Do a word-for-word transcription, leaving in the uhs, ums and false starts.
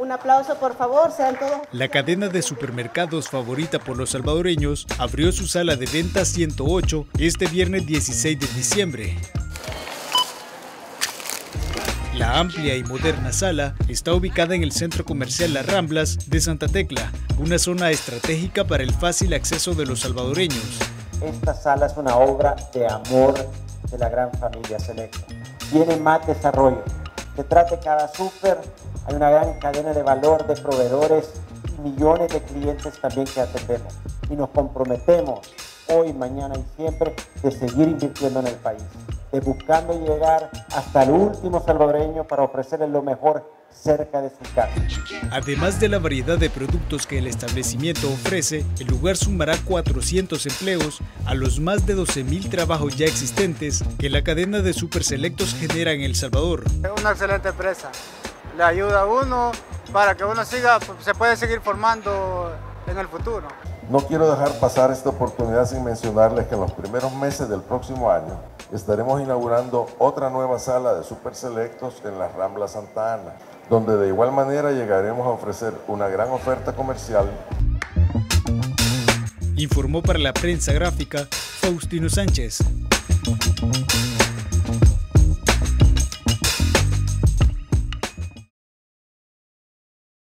Un aplauso, por favor, sean todos. La cadena de supermercados favorita por los salvadoreños abrió su sala de ventas ciento ocho este viernes dieciséis de diciembre. La amplia y moderna sala está ubicada en el centro comercial Las Ramblas de Santa Tecla, una zona estratégica para el fácil acceso de los salvadoreños. Esta sala es una obra de amor de la gran familia Selectos. Tiene más desarrollo. Detrás de cada súper hay una gran cadena de valor, de proveedores y millones de clientes también que atendemos. Y nos comprometemos hoy, mañana y siempre de seguir invirtiendo en el país, de buscando llegar hasta el último salvadoreño para ofrecerle lo mejor cerca de su casa. Además de la variedad de productos que el establecimiento ofrece, el lugar sumará cuatrocientos empleos a los más de doce mil trabajos ya existentes que la cadena de Súper Selectos genera en El Salvador. Es una excelente empresa, le ayuda a uno para que uno siga, se puede seguir formando en el futuro. No quiero dejar pasar esta oportunidad sin mencionarles que en los primeros meses del próximo año estaremos inaugurando otra nueva sala de Súper Selectos en Las Ramblas Santa Ana, donde de igual manera llegaremos a ofrecer una gran oferta comercial. Informó para la prensa gráfica Faustino Sánchez.